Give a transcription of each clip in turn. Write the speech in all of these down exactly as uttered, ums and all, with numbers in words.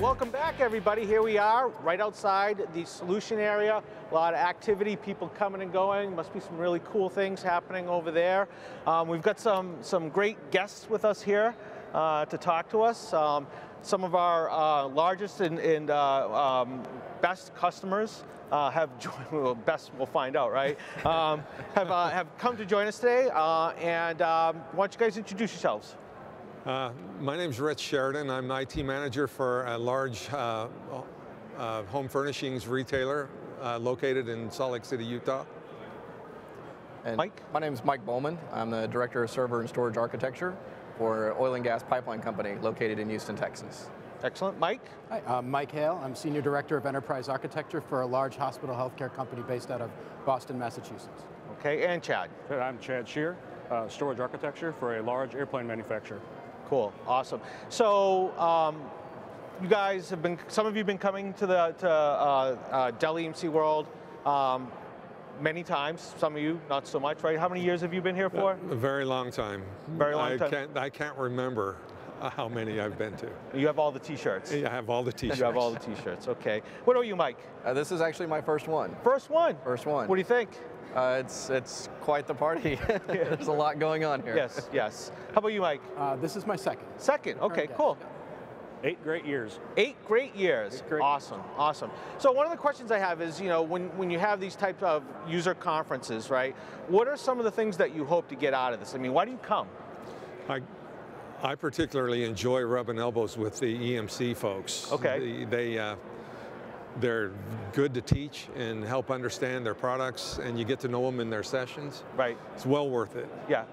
welcome back everybody. Here we are right outside the solution area. A lot of activity, people coming and going. Must be some really cool things happening over there. Um, we've got some, some great guests with us here uh, to talk to us. Um, some of our uh, largest and, and uh, um, best customers uh, have joined, well, best we'll find out, right? Um, have, uh, have come to join us today. Uh, and um, why don't you guys introduce yourselves? Uh, my name's Rich Sheridan. I'm the I T manager for a large uh, uh, home furnishings retailer uh, located in Salt Lake City, Utah. And Mike? My name's Mike Bowman. I'm the director of server and storage architecture for an oil and gas pipeline company located in Houston, Texas. Excellent. Mike? Hi, uh, Mike Hale. I'm senior director of enterprise architecture for a large hospital healthcare company based out of Boston, Massachusetts. Okay, and Chad? I'm Chad Shear, uh, storage architecture for a large airplane manufacturer. Cool, awesome. So um, you guys have been, some of you have been coming to the to, uh, uh, Dell E M C World um, many times, some of you not so much, right? How many years have you been here for? A very long time. Very long I time. Can't, I can't remember how many I've been to. You have all the t-shirts. Yeah, I have all the t-shirts. You have all the t-shirts, okay. What about you, Mike? Uh, this is actually my first one. First one? First one. What do you think? Uh, it's, it's quite the party. There's a lot going on here. Yes, yes. How about you, Mike? Uh, this is my second. Second, okay, cool. Eight great years. Eight great years. Eight great awesome, years. awesome. So one of the questions I have is, you know, when, when you have these types of user conferences, right, what are some of the things that you hope to get out of this? I mean, why do you come? I, I particularly enjoy rubbing elbows with the E M C folks. Okay. They, they uh, They're good to teach and help understand their products, and you get to know them in their sessions. Right. It's well worth it. Yeah.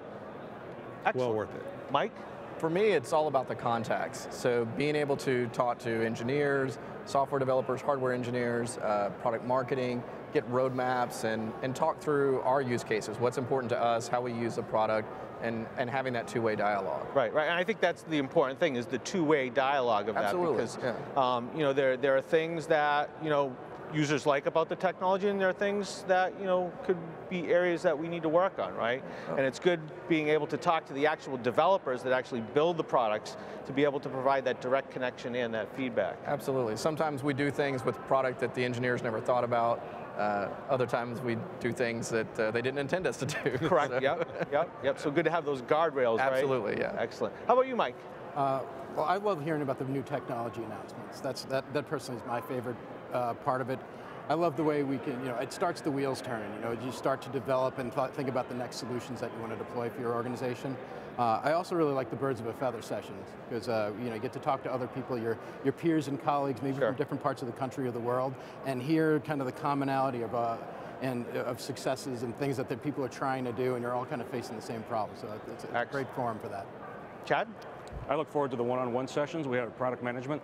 Excellent. Well worth it. Mike? For me, it's all about the contacts. So being able to talk to engineers, software developers, hardware engineers, uh, product marketing, get roadmaps, and, and talk through our use cases, what's important to us, how we use the product, and, and having that two-way dialogue. Right, right, and I think that's the important thing, is the two-way dialogue of Absolutely. that. Because yeah. um, you know, there, there are things that, you know, users like about the technology, and there are things that, you know, could be areas that we need to work on, right? Oh. And it's good being able to talk to the actual developers that actually build the products to be able to provide that direct connection and that feedback. Absolutely. Sometimes we do things with product that the engineers never thought about. Uh, other times we do things that uh, they didn't intend us to do. Correct, so. yep, yep, yep. So good to have those guardrails, right? Absolutely, yeah. Excellent. How about you, Mike? Uh, well, I love hearing about the new technology announcements. That's, that, that personally is my favorite Uh, part of it. I love the way we can, you know, it starts the wheels turning. You know, you start to develop and th think about the next solutions that you want to deploy for your organization. Uh, I also really like the birds of a feather sessions because, uh, you know, you get to talk to other people, your, your peers and colleagues, maybe sure. from different parts of the country or the world, and hear kind of the commonality of, uh, and, uh, of successes and things that the people are trying to do, and you're all kind of facing the same problem. So it's a, it's a great forum for that. Chad? I look forward to the one-on-one sessions. We have product management.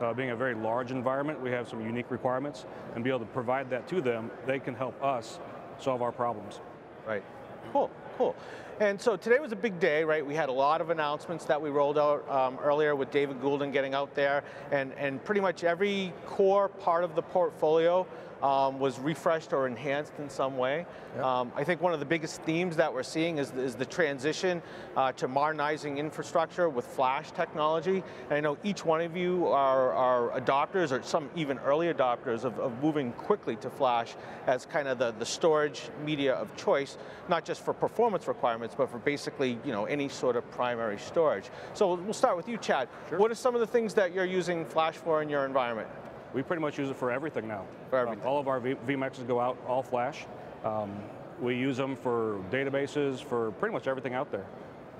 Uh, being a very large environment, we have some unique requirements, and be able to provide that to them, they can help us solve our problems. Right, cool, cool. And so today was a big day, right? We had a lot of announcements that we rolled out um, earlier with David Goulden getting out there, and, and pretty much every core part of the portfolio um, was refreshed or enhanced in some way. Yep. Um, I think one of the biggest themes that we're seeing is, is the transition uh, to modernizing infrastructure with flash technology. And I know each one of you are, are adopters, or some even early adopters, of, of moving quickly to flash as kind of the, the storage media of choice, not just for performance requirements, but for basically, you know, any sort of primary storage. So we'll start with you, Chad. Sure. What are some of the things that you're using flash for in your environment? We pretty much use it for everything now. For everything. Um, all of our V MAXs go out, all flash. Um, we use them for databases, for pretty much everything out there.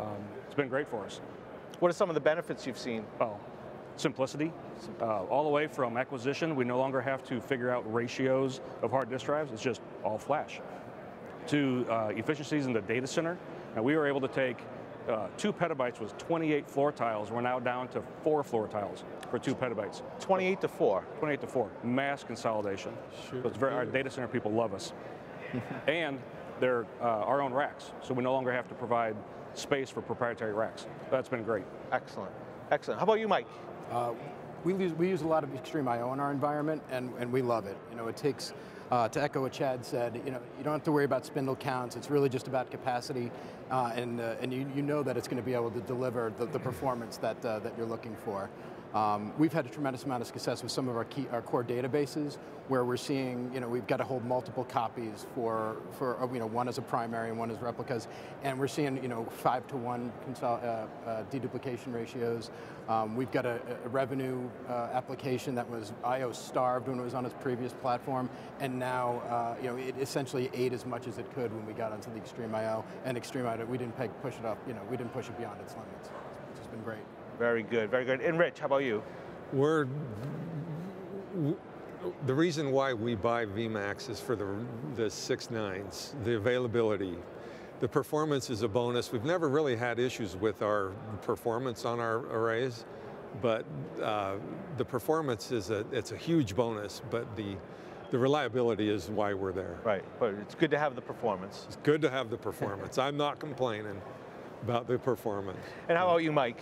Um, it's been great for us. What are some of the benefits you've seen? Well, simplicity. simplicity. Uh, all the way from acquisition, we no longer have to figure out ratios of hard disk drives, it's just all flash. To uh, efficiencies in the data center, and we were able to take uh, two petabytes was twenty-eight floor tiles. We're now down to four floor tiles for two petabytes. twenty-eight to four. twenty-eight to four. Mass consolidation. Sure. So it's very, our data center people love us, and they're uh, our own racks, so we no longer have to provide space for proprietary racks. That's been great. Excellent. Excellent. How about you, Mike? Uh, we use we use a lot of XtremIO in our environment, and and we love it. You know, it takes. Uh, to echo what Chad said, you know, you don't have to worry about spindle counts. It's really just about capacity, uh, and uh, and you, you know that it's going to be able to deliver the, the performance that uh, that you're looking for. Um, we've had a tremendous amount of success with some of our key, our core databases, where we're seeing, you know, we've got to hold multiple copies for, for you know, one as a primary and one as replicas, and we're seeing, you know, five to one consol uh, uh, deduplication ratios. Um, we've got a, a revenue uh, application that was I O starved when it was on its previous platform, and now, uh, you know, it essentially ate as much as it could when we got onto the XtremIO, and XtremIO, we didn't push it up, you know, we didn't push it beyond its limits, which has been great. Very good, very good. And Rich, how about you? We're, the reason why we buy V MAX is for the, the six nines, the availability. The performance is a bonus. We've never really had issues with our performance on our arrays, but uh, the performance is a, it's a huge bonus, but the, the reliability is why we're there. Right, but it's good to have the performance. It's good to have the performance. I'm not complaining about the performance. And how about you, Mike?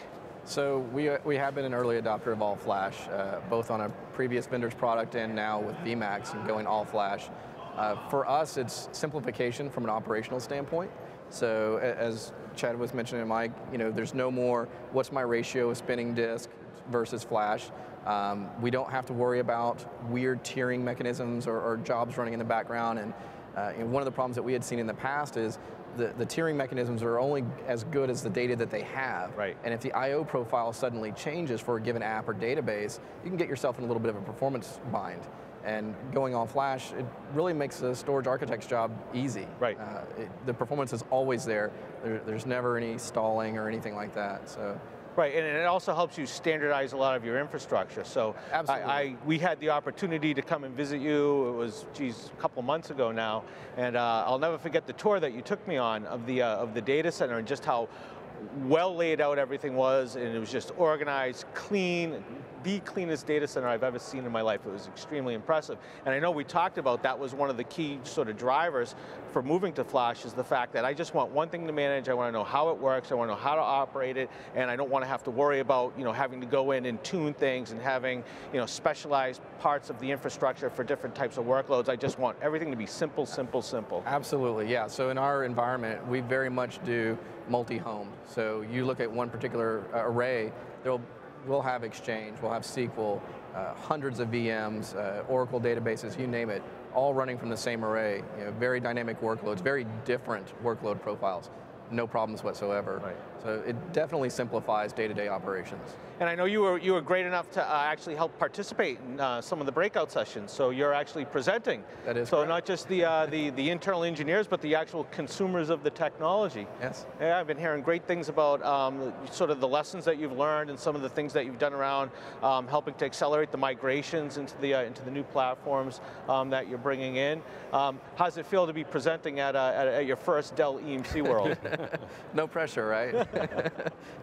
So we, we have been an early adopter of all-flash, uh, both on a previous vendor's product and now with V MAX and going all-flash. Uh, for us, it's simplification from an operational standpoint. So as Chad was mentioning, Mike, you know, there's no more, what's my ratio of spinning disk versus flash? Um, we don't have to worry about weird tiering mechanisms or, or jobs running in the background. And uh, you know, one of the problems that we had seen in the past is The, the tiering mechanisms are only as good as the data that they have. Right. And if the I O profile suddenly changes for a given app or database, you can get yourself in a little bit of a performance bind. And going on flash, it really makes the storage architect's job easy. Right. Uh, it, the performance is always there. there. There's never any stalling or anything like that. So. Right, and it also helps you standardize a lot of your infrastructure. So Absolutely. I, I, we had the opportunity to come and visit you, it was, geez, a couple months ago now, and uh, I'll never forget the tour that you took me on of the, uh, of the data center and just how well laid out everything was, and it was just organized, clean, the cleanest data center I've ever seen in my life. It was extremely impressive. And I know we talked about that was one of the key sort of drivers for moving to flash is the fact that I just want one thing to manage, I want to know how it works, I want to know how to operate it, and I don't want to have to worry about, you know, having to go in and tune things and having, you know, specialized parts of the infrastructure for different types of workloads. I just want everything to be simple, simple, simple. Absolutely, yeah. So in our environment, we very much do multi-home. So you look at one particular array, there'll We'll have Exchange, we'll have S Q L, uh, hundreds of V Ms, uh, Oracle databases, you name it, all running from the same array. You know, very dynamic workloads, very different workload profiles. No problems whatsoever. Right. So it definitely simplifies day-to-day operations. And I know you were, you were great enough to uh, actually help participate in uh, some of the breakout sessions, so you're actually presenting. That is So correct. Not just the, uh, the, the internal engineers, but the actual consumers of the technology. Yes. Yeah, I've been hearing great things about um, sort of the lessons that you've learned and some of the things that you've done around um, helping to accelerate the migrations into the, uh, into the new platforms um, that you're bringing in. Um, how's it feel to be presenting at, uh, at, at your first Dell E M C World? No pressure, right?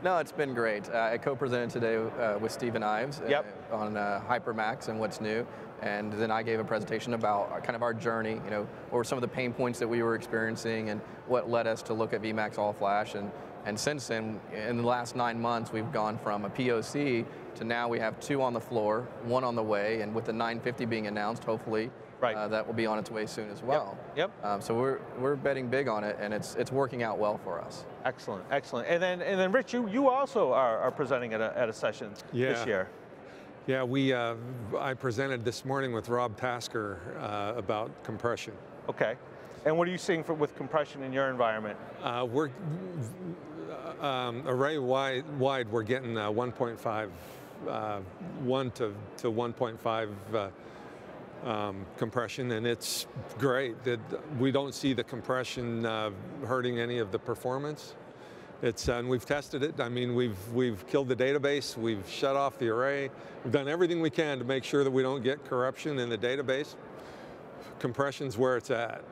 No, it's been great. Uh, I co-presented today uh, with Steven Ives yep. uh, on uh, HyperMax and what's new, and then I gave a presentation about our, kind of our journey, you know, or some of the pain points that we were experiencing and what led us to look at V MAX All Flash. And, and since then, in the last nine months, we've gone from a P O C to now we have two on the floor, one on the way, and with the nine fifty being announced, hopefully, Right. Uh, that will be on its way soon as well. Yep. yep. Um, so we're we're betting big on it, and it's it's working out well for us. Excellent, excellent. And then and then, Rich, you you also are, are presenting at a at a session yeah. this year. Yeah, we uh, I presented this morning with Rob Tasker uh, about compression. Okay. And what are you seeing for, with compression in your environment? Uh, we're um, array wide wide. We're getting uh, one point five, uh, one to to one point five. Uh, Um, compression, and it's great that we don't see the compression uh, hurting any of the performance. It's uh, and we've tested it. I mean, we've we've killed the database, we've shut off the array, we've done everything we can to make sure that we don't get corruption in the database. Compression's where it's at.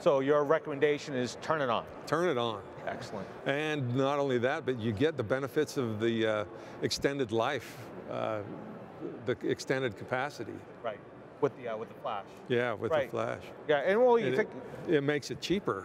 So your recommendation is turn it on. Turn it on. Excellent. And not only that, but you get the benefits of the uh, extended life, uh, the extended capacity. Right. With the, uh, with the flash. Yeah, with right. the flash. Yeah, and well, you and think- it, it makes it cheaper.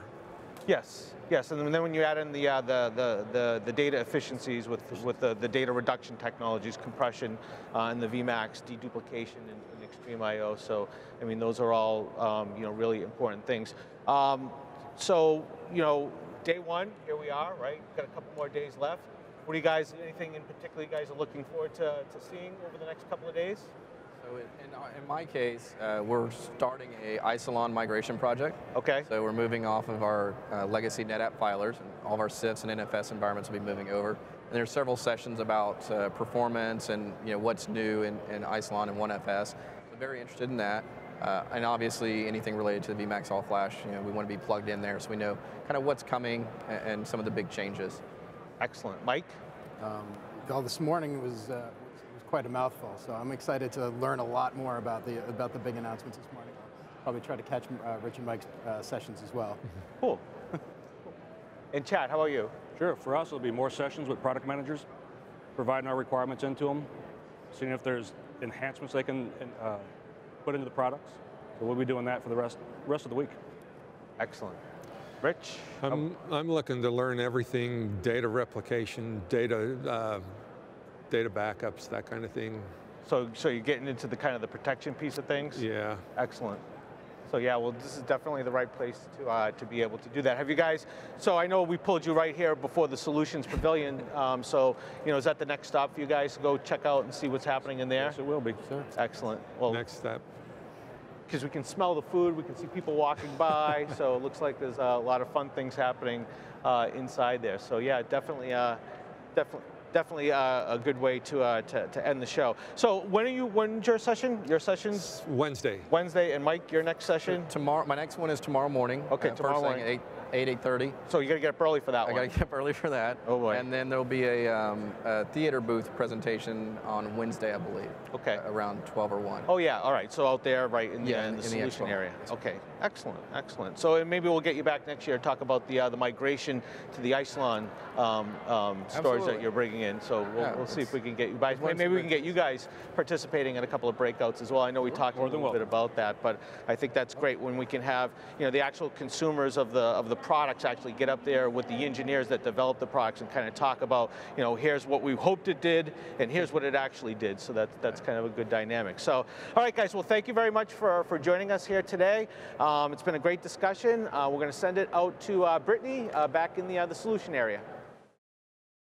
Yes, yes, and then when you add in the, uh, the, the, the, the data efficiencies with, with the, the data reduction technologies, compression, uh, and the V MAX, deduplication, and, and XtremIO, so, I mean, those are all, um, you know, really important things. Um, so, you know, day one, here we are, right? We've got a couple more days left. What do you guys, anything in particular you guys are looking forward to, to seeing over the next couple of days? So in, in my case, uh, we're starting a Isilon migration project. Okay. So we're moving off of our uh, legacy NetApp filers, and all of our C I F S and N F S environments will be moving over. And there's several sessions about uh, performance and you know what's new in, in Isilon and OneFS. I'm very interested in that. Uh, and obviously anything related to the V MAX all flash, you know, we want to be plugged in there so we know kind of what's coming and, and some of the big changes. Excellent. Mike? Um, well, this morning was, uh, was quite a mouthful, so I'm excited to learn a lot more about the, about the big announcements this morning. I'll probably try to catch uh, Rich and Mike's uh, sessions as well. Cool. And Chad, how about you? Sure, for us it'll be more sessions with product managers, providing our requirements into them, seeing if there's enhancements they can uh, put into the products. So we'll be doing that for the rest, rest of the week. Excellent. Rich? I'm, I'm looking to learn everything, data replication, data uh, data backups, that kind of thing. So, so you're getting into the kind of the protection piece of things? Yeah. Excellent. So yeah, well this is definitely the right place to, uh, to be able to do that. Have you guys, so I know we pulled you right here before the Solutions Pavilion, um, so you know, is that the next stop for you guys to go check out and see what's happening in there? Yes, it will be. Sure. Excellent. Well, next step. Because we can smell the food, we can see people walking by, so it looks like there's a lot of fun things happening uh, inside there. So yeah, definitely, uh, definitely, definitely uh, a good way to, uh, to to end the show. So when are you? When's your session? Your session's Wednesday. Wednesday, and Mike, your next session tomorrow. My next one is tomorrow morning. Okay, uh, tomorrow morning, eight eight eight thirty. So you got to get up early for that I one. I got to get up early for that. Oh boy. And then there'll be a, um, a theater booth presentation on Wednesday, I believe. Okay. Uh, around twelve or one. Oh yeah. All right. So out there, right in the, yeah, in, in the in solution the area. Okay. Excellent. Excellent. So and maybe we'll get you back next year to talk about the uh, the migration to the Isilon um, um, storage that you're bringing in, so we'll, yeah, we'll see if we can get you guys, maybe we can get you guys participating in a couple of breakouts as well. I know we talked a little well. bit about that, but I think that's great when we can have, you know, the actual consumers of the of the products actually get up there with the engineers that develop the products and kind of talk about, you know, here's what we hoped it did and here's what it actually did, so that, that's kind of a good dynamic. So, all right guys, well thank you very much for, for joining us here today. Um, it's been a great discussion. Uh, we're going to send it out to uh, Brittany uh, back in the, uh, the solution area.